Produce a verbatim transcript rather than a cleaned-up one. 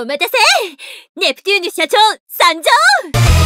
お待たせ、ネプテューヌ社長参上。